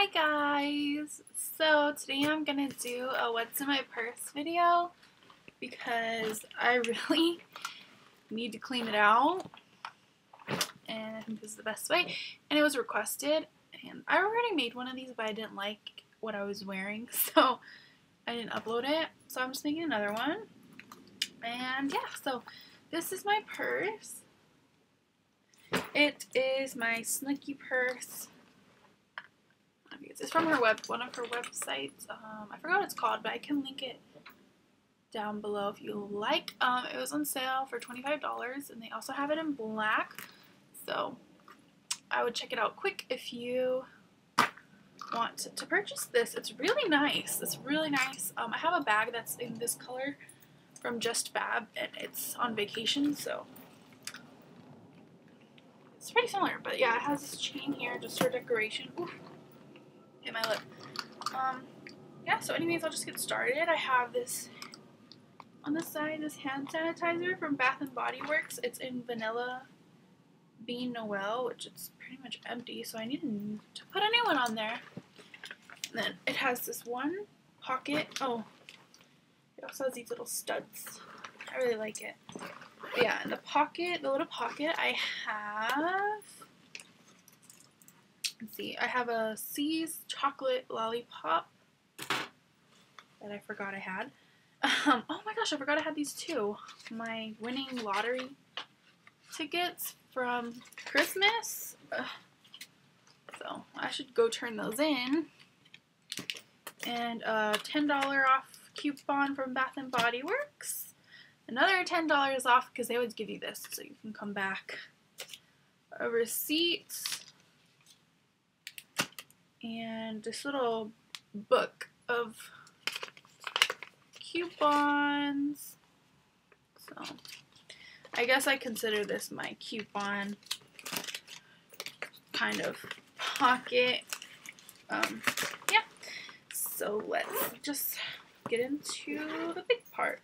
Hi guys! So today I'm gonna do a what's in my purse video because I really need to clean it out and I think this is the best way, and it was requested, and I already made one of these but I didn't like what I was wearing so I didn't upload it, so I'm just making another one. And yeah, so this is my purse. It is my Snooki purse. It's from her one of her websites. I forgot what it's called, but I can link it down below if you like. It was on sale for $25, and they also have it in black. So I would check it out quick if you want to purchase this. It's really nice. It's really nice. I have a bag that's in this color from Just Fab, and it's on vacation, so it's pretty similar. But yeah, it has this chain here just for decoration. Oof. In my lip. Yeah, so anyways, I'll just get started. I have this on the side, this hand sanitizer from Bath and Body Works. It's in Vanilla Bean Noel, which it's pretty much empty, so I need to put a new one on there. And then it has this one pocket. Oh, it also has these little studs. I really like it. But yeah, in the pocket, the little pocket, I have. Let's see, I have a C's chocolate lollipop that I forgot I had. Oh my gosh, I forgot I had these two. My winning lottery tickets from Christmas. Ugh. So I should go turn those in. And a $10 off coupon from Bath and Body Works. Another $10 off because they always give you this so you can come back. A receipt. And this little book of coupons. So I guess I consider this my coupon kind of pocket. Yeah. So let's just get into the big part.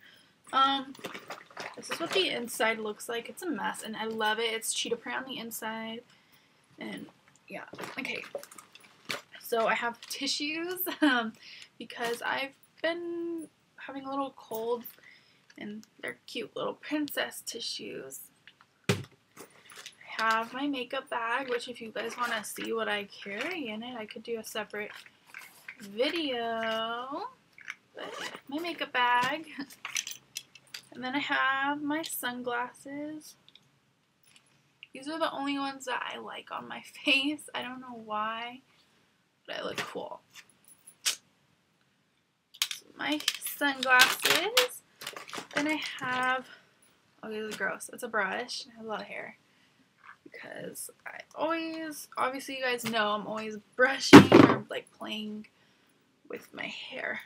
This is what the inside looks like. It's a mess and I love it. It's cheetah print on the inside. And yeah. Okay. So I have tissues because I've been having a little cold, and they're cute little princess tissues. I have my makeup bag, which if you guys want to see what I carry in it, I could do a separate video. But my makeup bag. And then I have my sunglasses. These are the only ones that I like on my face. I don't know why. But I look cool. So my sunglasses. Then I have, oh, these are gross. It's a brush. I have a lot of hair because I always, obviously you guys know, I'm always brushing or like playing with my hair.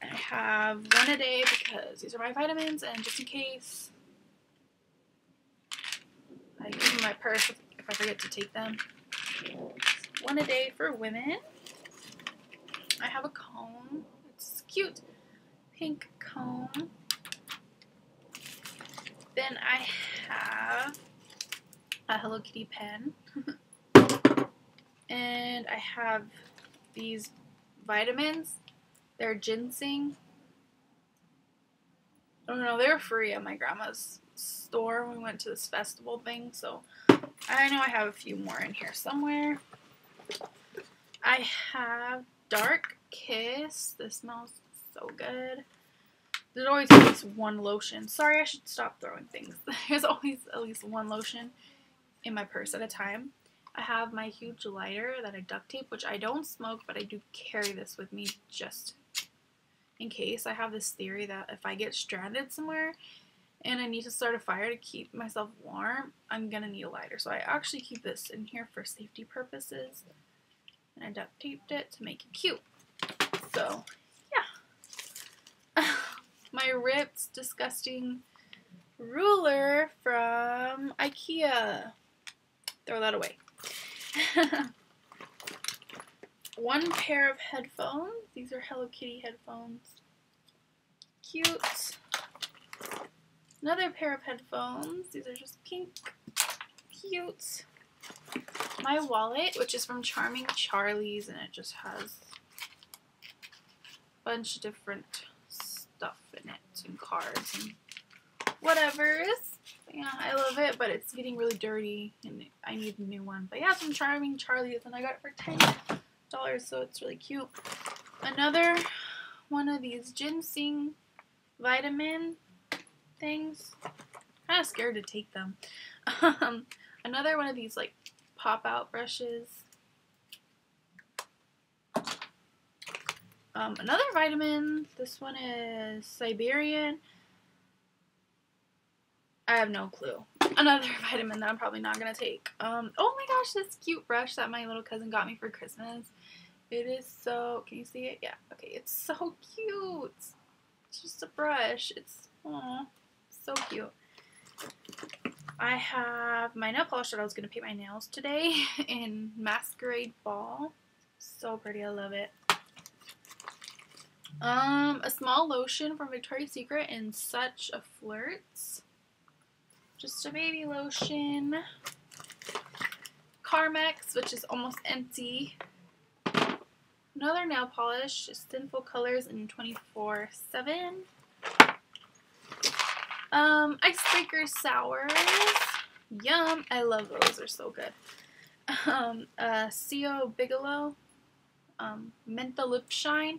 I have One A Day because these are my vitamins, and just in case I keep in my purse if I forget to take them. One A Day for women. I have a comb. It's a cute pink comb. Then I have a Hello Kitty pen. And I have these vitamins. They're ginseng. I don't know, they were free at my grandma's store when we went to this festival thing, so I know I have a few more in here somewhere. I have Dark Kiss. This smells so good. There's always at least one lotion. Sorry, I should stop throwing things. There's always at least one lotion in my purse at a time. I have my huge lighter that I duct tape, which I don't smoke, but I do carry this with me just in case. I have this theory that if I get stranded somewhere and I need to start a fire to keep myself warm, I'm gonna need a lighter. So I actually keep this in here for safety purposes. And I duct taped it to make it cute. So, yeah. My ripped, disgusting ruler from IKEA. Throw that away. One pair of headphones. These are Hello Kitty headphones. Cute. Another pair of headphones. These are just pink. Cute. my wallet, which is from Charming Charlie's, and it just has a bunch of different stuff in it and cards and whatevers. Yeah, I love it, but it's getting really dirty and I need a new one. But yeah, it's from Charming Charlie's and I got it for $10, so it's really cute. Another one of these ginseng vitamin things. Kind of scared to take them. Another one of these like pop-out brushes. Another vitamin. This one is Siberian. I have no clue. Another vitamin that I'm probably not going to take. Oh my gosh, this cute brush that my little cousin got me for Christmas. It is so, can you see it? Yeah, okay, it's so cute. It's just a brush. It's, aww, so cute. I have my nail polish that I was going to paint my nails today in Masquerade Ball. So pretty, I love it. A small lotion from Victoria's Secret in Such a Flirt. Just a baby lotion. Carmex, which is almost empty. Another nail polish, Sinful Colors in 24/7. Icebreaker sours. Yum. I love those. They're so good. C.O. Bigelow. Menta Lip Shine.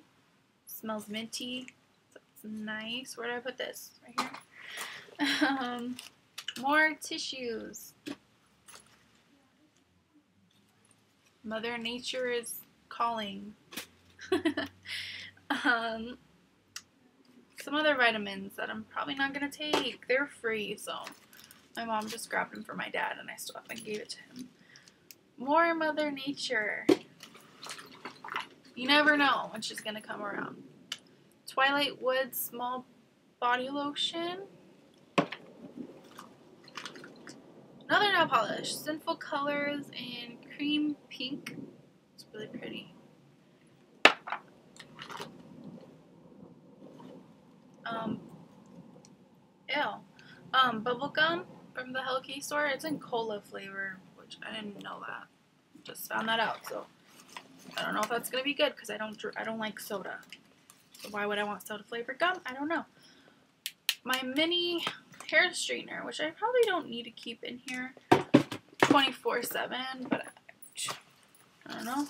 Smells minty. So it's nice. Where did I put this? Right here. More tissues. Mother Nature is calling. Some other vitamins that I'm probably not going to take. They're free, so my mom just grabbed them for my dad and I stopped and gave it to him. More Mother Nature. You never know when she's going to come around. Twilight Woods small body lotion. Another nail polish, Sinful Colors in Cream Pink. It's really pretty. Bubblegum from the Hello Kitty store. It's in cola flavor, which I didn't know that. Just found that out, so I don't know if that's gonna be good because I don't like soda. So why would I want soda flavored gum? I don't know. My mini hair straightener, which I probably don't need to keep in here 24/7, but I don't know.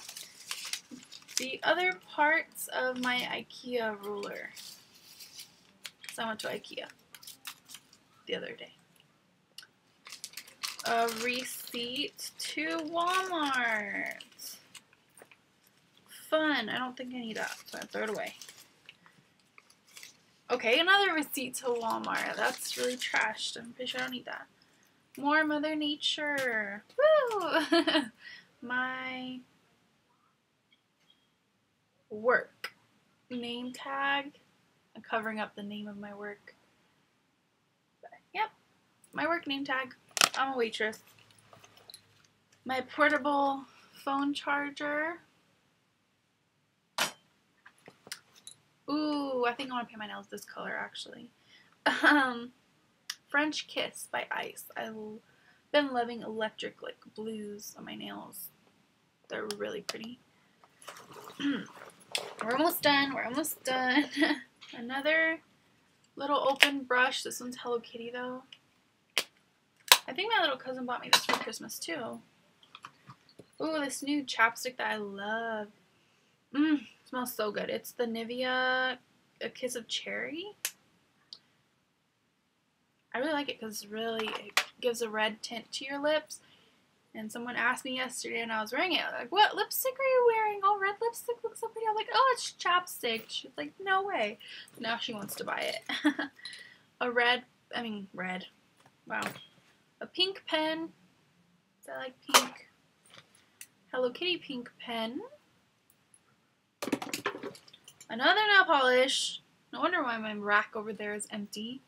The other parts of my IKEA ruler. So I went to IKEA the other day. A receipt to Walmart. Fun. I don't think I need that, so I throw it away. Okay, another receipt to Walmart. That's really trashed. I'm pretty sure I don't need that. More Mother Nature. Woo! My work name tag. I'm covering up the name of my work. But, yep. My work name tag. I'm a waitress. My portable phone charger. Ooh, I think I want to paint my nails this color, actually. French Kiss by Ice. I've been loving electric, like, blues on my nails. They're really pretty. We're almost done. We're almost done. Another little open brush. This one's Hello Kitty, though. I think my little cousin bought me this for Christmas, too. Ooh, this new chapstick that I love. Mmm. Smells so good. It's the Nivea Kiss of Cherry. I really like it because it gives a red tint to your lips. And someone asked me yesterday and I was wearing it. I'm like, what lipstick are you wearing? Oh, red lipstick looks so pretty. I'm like, oh, it's chapstick. She's like, no way. Now she wants to buy it. I mean, red. Wow. A pink pen. I like pink. Hello Kitty pink pen. Another nail polish. No wonder why my rack over there is empty.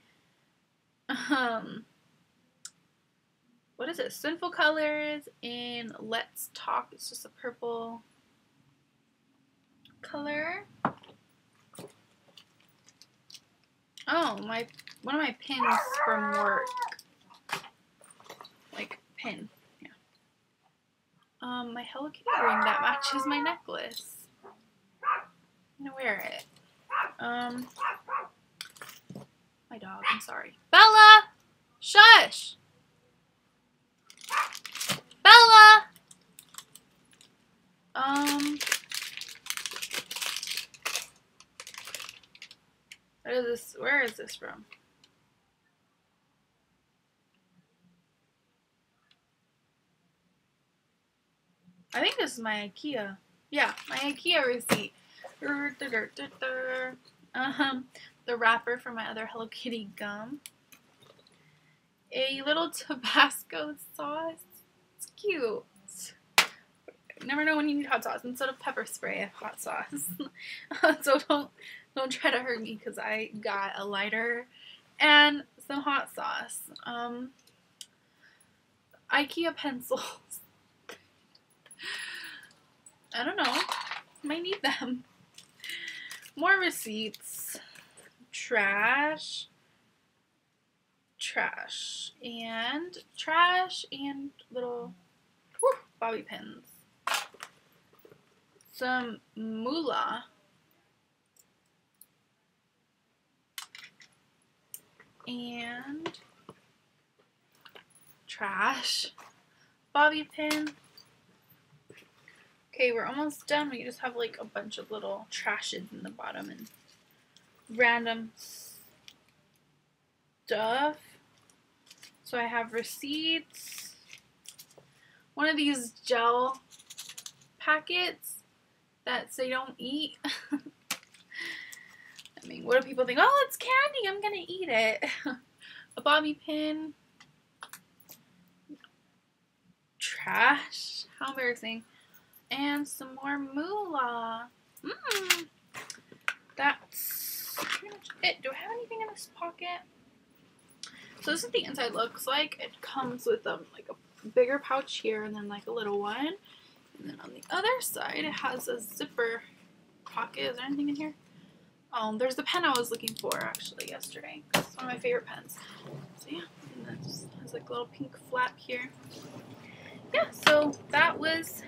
What is it? Sinful Colors in Let's Talk. It's just a purple color. Oh, one of my pins from work. Like, pin. Yeah. My Hello Kitty ring that matches my necklace. I'm gonna wear it. My dog, I'm sorry. Bella! Shush! Bella! What is this? Where is this from? I think this is my IKEA. Yeah, my IKEA receipt. The wrapper for my other Hello Kitty gum. A little Tabasco sauce. It's cute. Never know when you need hot sauce. Instead of pepper spray, I have hot sauce. So don't try to hurt me because I got a lighter and some hot sauce. IKEA pencils. I don't know. Might need them. More receipts. Trash and little bobby pins. Some moolah. And trash. Bobby pin. Okay, we're almost done. We just have like a bunch of little trashes in the bottom and random stuff. So I have receipts. One of these gel packets that say don't eat. I mean, what do people think? Oh, it's candy. I'm gonna eat it. A bobby pin. Trash. How embarrassing. And some more moolah. That's pretty much it. Do I have anything in this pocket? So this is what the inside looks like. It comes with like a bigger pouch here and then like a little one. And then on the other side it has a zipper pocket. Is there anything in here? There's the pen I was looking for actually yesterday. It's one of my favorite pens. So yeah, and then it just has like a little pink flap here. Yeah, so that was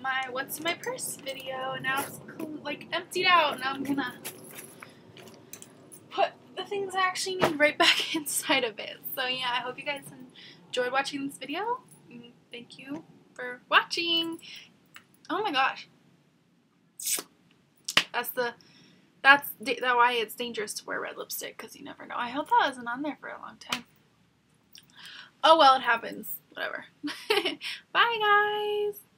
my what's in my purse video, and now it's like emptied out, and I'm gonna put the things I actually need right back inside of it. So yeah, I hope you guys enjoyed watching this video. Thank you for watching. Oh my gosh, that's why it's dangerous to wear red lipstick, because you never know. I hope that wasn't on there for a long time. Oh well, it happens, whatever. Bye guys.